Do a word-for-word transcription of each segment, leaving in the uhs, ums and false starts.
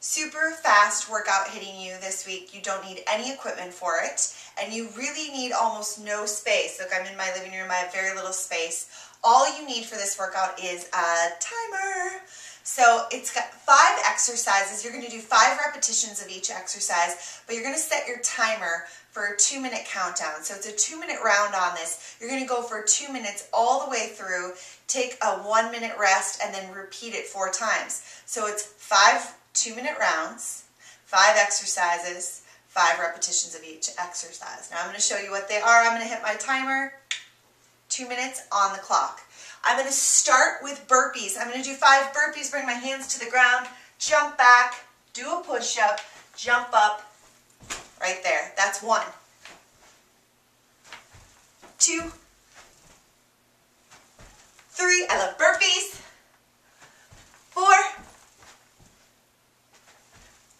super fast workout hitting you this week. You don't need any equipment for it, and you really need almost no space. Look, I'm in my living room, I have very little space. All you need for this workout is a timer. So it's got five exercises. You're going to do five repetitions of each exercise, but you're going to set your timer for a two minute countdown. So it's a two minute round on this. You're going to go for two minutes all the way through, take a one minute rest, and then repeat it four times. So it's five two minute rounds, five exercises, five repetitions of each exercise. Now I'm going to show you what they are. I'm going to hit my timer, two minutes on the clock. I'm going to start with burpees. I'm going to do five burpees, bring my hands to the ground, jump back, do a push-up, jump up, right there. That's one, two, three, I love burpees, four,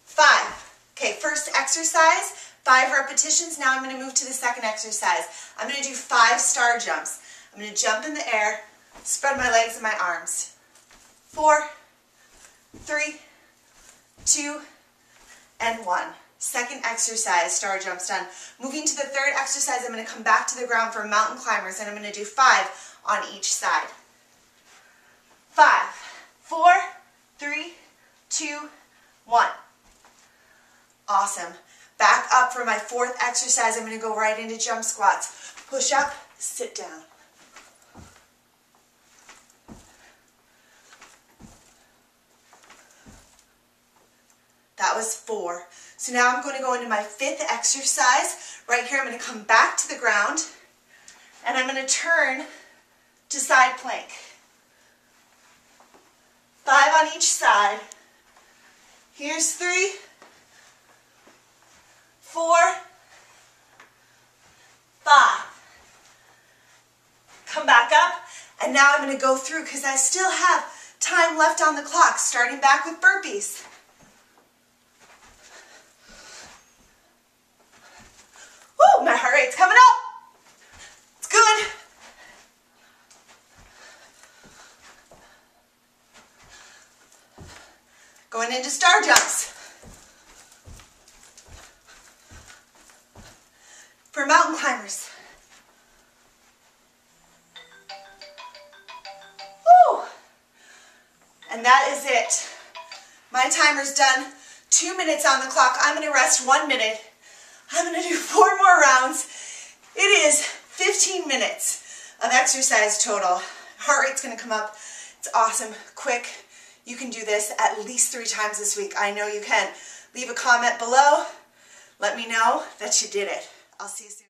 five. Okay, first exercise, five repetitions. Now I'm going to move to the second exercise. I'm going to do five star jumps. I'm going to jump in the air, spread my legs and my arms. Four, three, two, and one. Second exercise, star jumps done. Moving to the third exercise, I'm going to come back to the ground for mountain climbers, and I'm going to do five on each side. Five, four, three, two, one. Awesome. Back up for my fourth exercise. I'm going to go right into jump squats. Push up, sit down. That was four. So now I'm going to go into my fifth exercise. Right here, I'm going to come back to the ground, and I'm going to turn to side plank. Five on each side. Here's three, four, five. Come back up, and now I'm going to go through because I still have time left on the clock, starting back with burpees. Woo, my heart rate's coming up. It's good. Going into star jumps. For mountain climbers. Woo. And that is it. My timer's done. Two minutes on the clock. I'm going to rest one minute. I'm going to do four more rounds. It is fifteen minutes of exercise total. Heart rate's going to come up. It's awesome. Quick. You can do this at least three times this week. I know you can. Leave a comment below. Let me know that you did it. I'll see you soon.